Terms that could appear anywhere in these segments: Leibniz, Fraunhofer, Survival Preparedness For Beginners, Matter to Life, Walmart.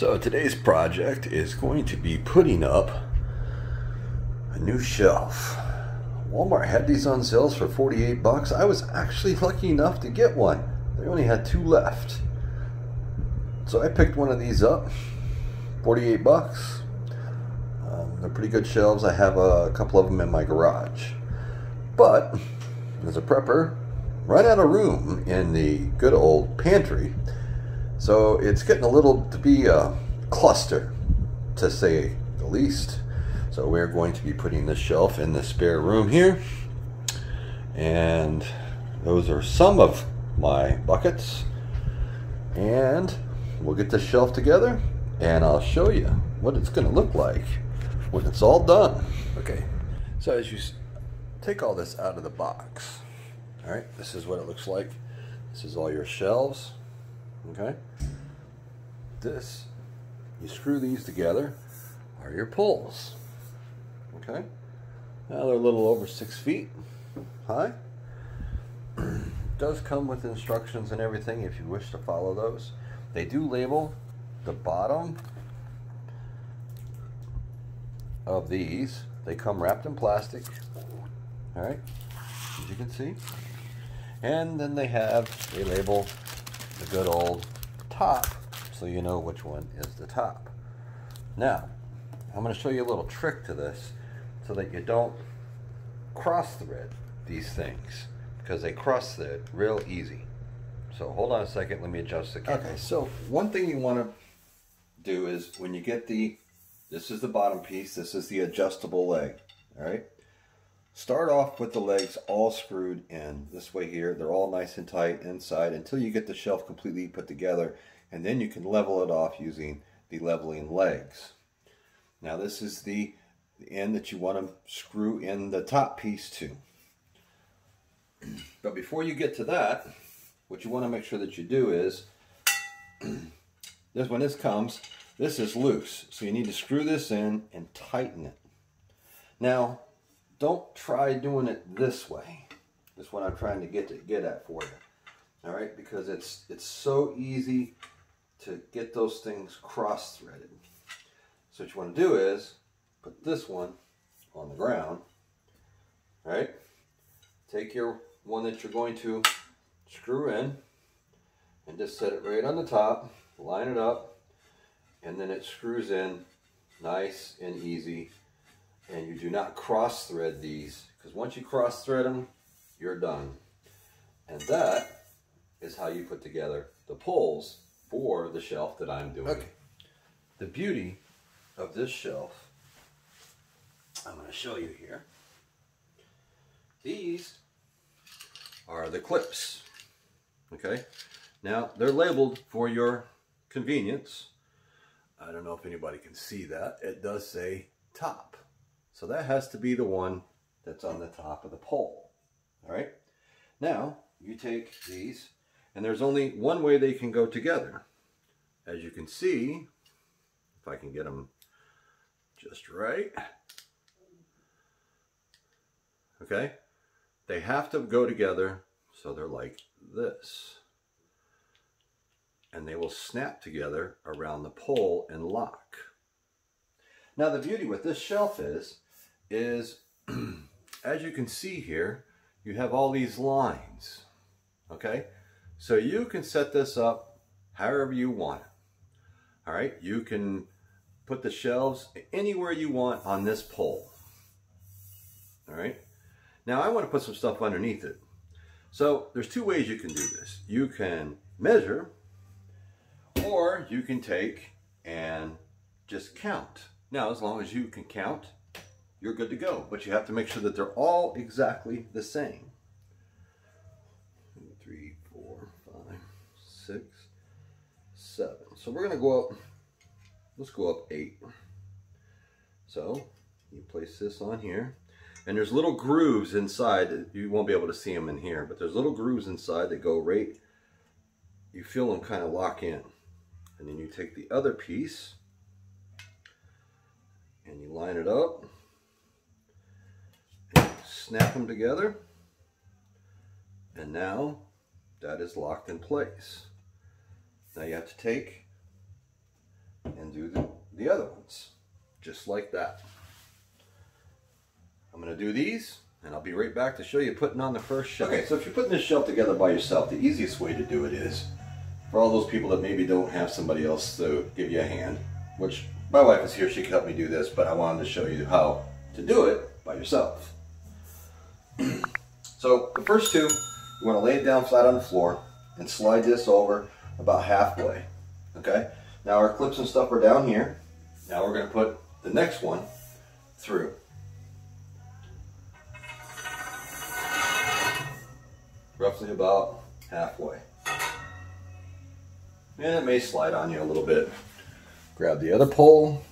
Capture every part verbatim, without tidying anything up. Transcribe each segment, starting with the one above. So today's project is going to be putting up a new shelf. Walmart had these on sales for forty-eight bucks. I was actually lucky enough to get one. They only had two left. So I picked one of these up, forty-eight bucks. Um, they're pretty good shelves. I have a couple of them in my garage. But as a prepper, run out of room in the good old pantry. So it's getting a little to be a cluster, to say the least. So we're going to be putting this shelf in the spare room here. And those are some of my buckets. And we'll get this shelf together and I'll show you what it's going to look like when it's all done. Okay, so as you take all this out of the box, all right, this is what it looks like. This is all your shelves. Okay, this, you screw these together, are your poles. Okay, now they're a little over six feet high. It does come with instructions and everything if you wish to follow those. They do label the bottom of these. They come wrapped in plastic, all right, as you can see. And then they have a label, the good old top, so you know which one is the top. Now, I'm going to show you a little trick to this so that you don't cross-thread these things, because they cross-thread real easy. So hold on a second, let me adjust the camera. Okay, so one thing you want to do is when you get the, this is the bottom piece, this is the adjustable leg, all right? Start off with the legs all screwed in this way here. They're all nice and tight inside until you get the shelf completely put together, and then you can level it off using the leveling legs. Now this is the end that you want to screw in the top piece to. But before you get to that, what you want to make sure that you do is, this, when this comes, this is loose. So you need to screw this in and tighten it. Now, don't try doing it this way. That's what I'm trying to get to get at for you. All right, because it's it's so easy to get those things cross-threaded. So what you want to do is put this one on the ground. All right, take your one that you're going to screw in and just set it right on the top, line it up, and then it screws in nice and easy. And you do not cross thread these, because once you cross thread them, you're done. And that is how you put together the poles for the shelf that I'm doing. Okay. The beauty of this shelf, I'm going to show you here. These are the clips. Okay. Now they're labeled for your convenience. I don't know if anybody can see that. It does say top. So that has to be the one that's on the top of the pole. All right. Now you take these, and there's only one way they can go together. As you can see, if I can get them just right. Okay. They have to go together. So they're like this. And they will snap together around the pole and lock. Now the beauty with this shelf is, is as you can see here, you have all these lines, okay? So you can set this up however you want it, all right? You can put the shelves anywhere you want on this pole, all right? Now I want to put some stuff underneath it. So there's two ways you can do this. You can measure, or you can take and just count. Now, as long as you can count, you're good to go, but you have to make sure that they're all exactly the same. Three, four, five, six, seven. So we're gonna go up, let's go up eight. So you place this on here, and there's little grooves inside. You won't be able to see them in here, but there's little grooves inside that go right, you feel them kind of lock in. And then you take the other piece, and you line it up, and snap them together, and now that is locked in place. Now you have to take do the, the other ones, just like that. I'm going to do these, and I'll be right back to show you putting on the first shelf. Okay, so if you're putting this shelf together by yourself, the easiest way to do it is, for all those people that maybe don't have somebody else to give you a hand, which my wife is here, she can help me do this, but I wanted to show you how to do it by yourself. So the first two, you want to lay it down flat on the floor and slide this over about halfway, okay? Now our clips and stuff are down here. Now we're going to put the next one through. Roughly about halfway. And it may slide on you a little bit. Grab the other pole.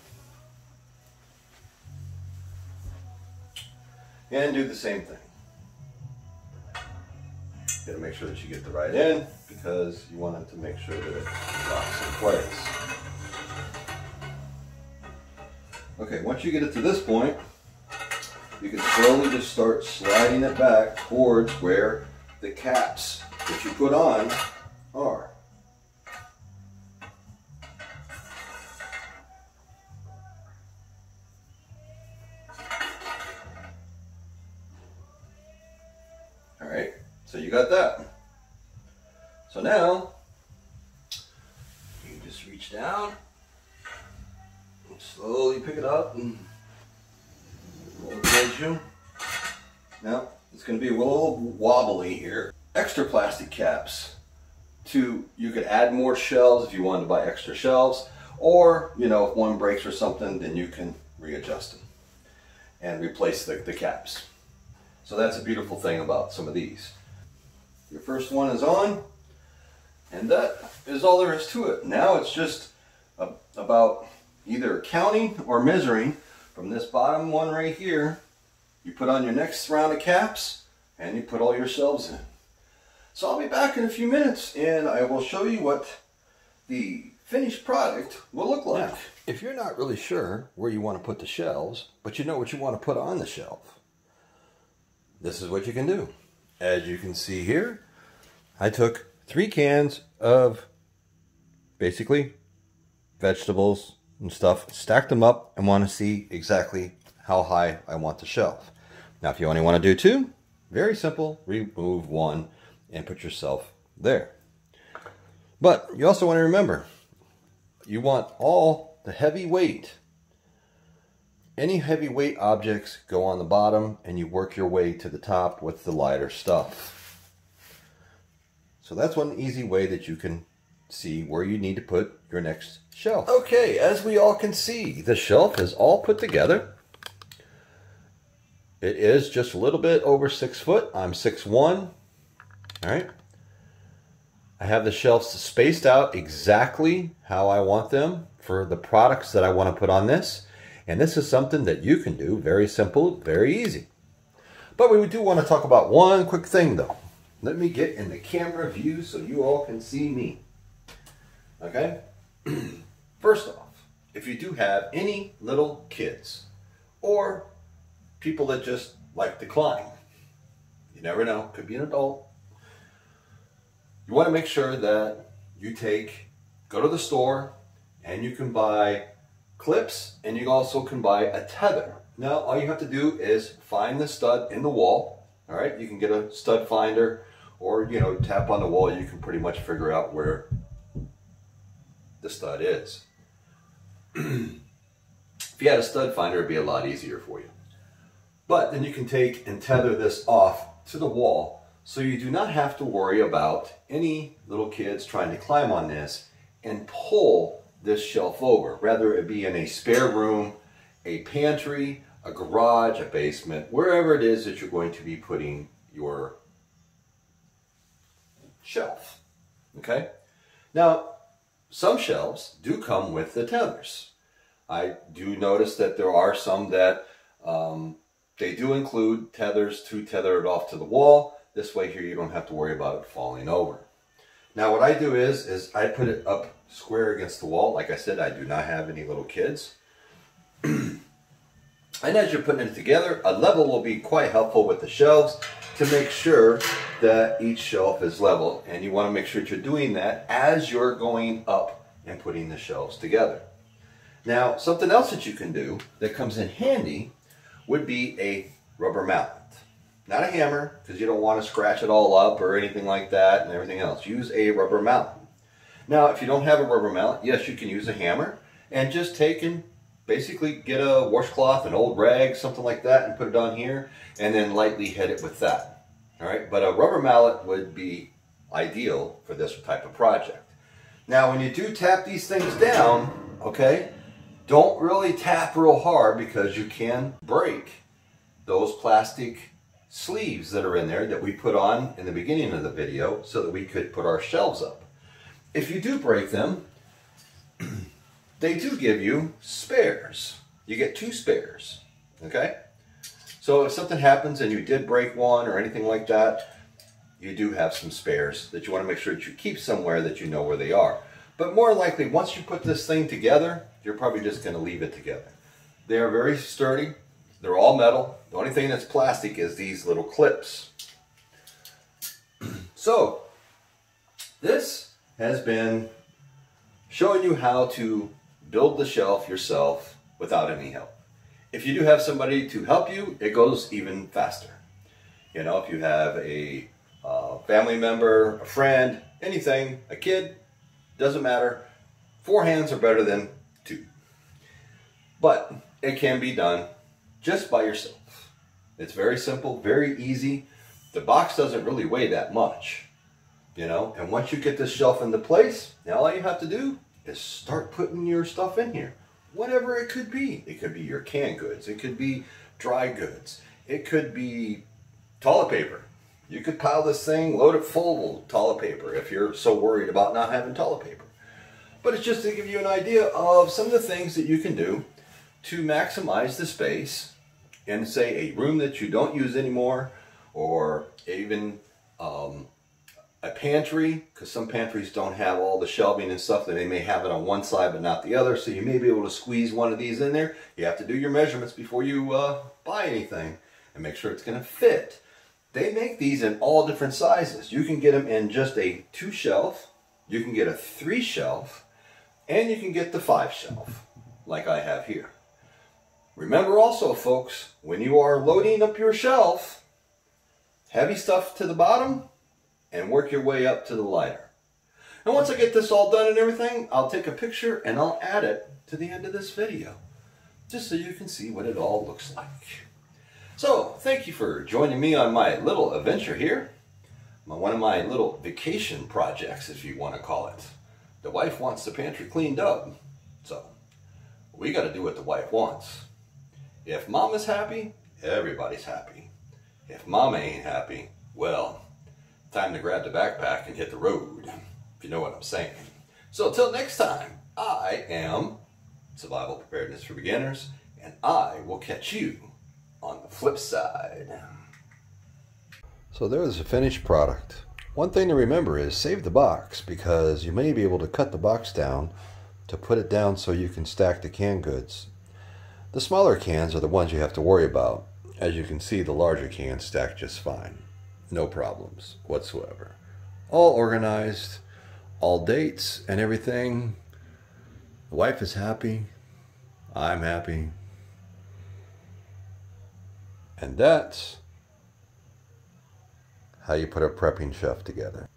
And do the same thing. You gotta make sure that you get the right end because you want it to make sure that it locks in place. Okay, once you get it to this point, you can slowly just start sliding it back towards where the caps that you put on are. All right, so you got that. So now you just reach down and slowly pick it up and roll it towards you. Now, it's going to be a little wobbly here. Extra plastic caps. To you could add more shelves if you wanted to buy extra shelves, or you know if one breaks or something, then you can readjust them and replace the, the caps. So that's a beautiful thing about some of these. Your first one is on, and that is all there is to it. Now it's just a, about either counting or measuring from this bottom one right here. You put on your next round of caps and you put all your shelves in. So I'll be back in a few minutes and I will show you what the finished product will look like. Now, if you're not really sure where you want to put the shelves, but you know what you want to put on the shelf, this is what you can do. As you can see here, I took three cans of basically vegetables and stuff, stacked them up, and want to see exactly how high I want the shelf. Now, if you only want to do two, very simple, remove one and put yourself there. But you also want to remember, you want all the heavy weight. Any heavy weight objects go on the bottom and you work your way to the top with the lighter stuff. So that's one easy way that you can see where you need to put your next shelf. Okay, as we all can see, the shelf is all put together. It is just a little bit over six foot. I'm six one. All right. I have the shelves spaced out exactly how I want them for the products that I want to put on this. And this is something that you can do. Very simple, very easy. But we do want to talk about one quick thing, though. Let me get in the camera view so you all can see me. Okay? First off, if you do have any little kids or people that just like to climb. You never know, could be an adult. You want to make sure that you take, go to the store and you can buy clips and you also can buy a tether. Now all you have to do is find the stud in the wall, all right? You can get a stud finder or, you know, tap on the wall, you can pretty much figure out where the stud is. If you had a stud finder, it'd be a lot easier for you. But then you can take and tether this off to the wall so you do not have to worry about any little kids trying to climb on this and pull this shelf over. Rather it be in a spare room, a pantry, a garage, a basement, wherever it is that you're going to be putting your shelf. Okay? Now, some shelves do come with the tethers. I do notice that there are some that um, they do include tethers to tether it off to the wall. This way here you don't have to worry about it falling over. Now what I do is, is I put it up square against the wall. Like I said, I do not have any little kids. And as you're putting it together, a level will be quite helpful with the shelves to make sure that each shelf is level. And you want to make sure that you're doing that as you're going up and putting the shelves together. Now, something else that you can do that comes in handy would be a rubber mallet. Not a hammer, because you don't want to scratch it all up or anything like that and everything else. Use a rubber mallet. Now, if you don't have a rubber mallet, yes, you can use a hammer and just take and basically get a washcloth, an old rag, something like that, and put it on here and then lightly hit it with that. All right, but a rubber mallet would be ideal for this type of project. Now, when you do tap these things down, okay, don't really tap real hard because you can break those plastic sleeves that are in there that we put on in the beginning of the video so that we could put our shelves up. If you do break them, they do give you spares. You get two spares, okay? So if something happens and you did break one or anything like that, you do have some spares that you want to make sure that you keep somewhere that you know where they are. But more likely, once you put this thing together, you're probably just going to leave it together. They are very sturdy. They're all metal. The only thing that's plastic is these little clips. So, this has been showing you how to build the shelf yourself without any help. If you do have somebody to help you, it goes even faster. You know, if you have a Uh, family member, a friend, anything, a kid, doesn't matter. Four hands are better than two. But it can be done just by yourself. It's very simple, very easy. The box doesn't really weigh that much, you know. And once you get this shelf into place, now all you have to do is start putting your stuff in here. Whatever it could be. It could be your canned goods. It could be dry goods. It could be toilet paper. You could pile this thing, load it full of toilet paper if you're so worried about not having toilet paper. But it's just to give you an idea of some of the things that you can do to maximize the space in, say, a room that you don't use anymore, or even um, a pantry, because some pantries don't have all the shelving and stuff, that they may have it on one side but not the other, so you may be able to squeeze one of these in there. You have to do your measurements before you uh, buy anything and make sure it's going to fit. They make these in all different sizes. You can get them in just a two shelf, you can get a three shelf, and you can get the five shelf, like I have here. Remember also, folks, when you are loading up your shelf, heavy stuff to the bottom and work your way up to the lighter. And once I get this all done and everything, I'll take a picture and I'll add it to the end of this video, just so you can see what it all looks like. So, thank you for joining me on my little adventure here. My, one of my little vacation projects, if you want to call it. The wife wants the pantry cleaned up, so we got to do what the wife wants. If mom is happy, everybody's happy. If mama ain't happy, well, time to grab the backpack and hit the road, if you know what I'm saying. So, till next time, I am Survival Preparedness for Beginners, and I will catch you on the flip side. So there's the finished product. One thing to remember is save the box, because you may be able to cut the box down to put it down so you can stack the canned goods. The smaller cans are the ones you have to worry about. As you can see, the larger cans stack just fine. No problems whatsoever. All organized, all dates and everything. The wife is happy. I'm happy. And that's how you put a prepping chef together.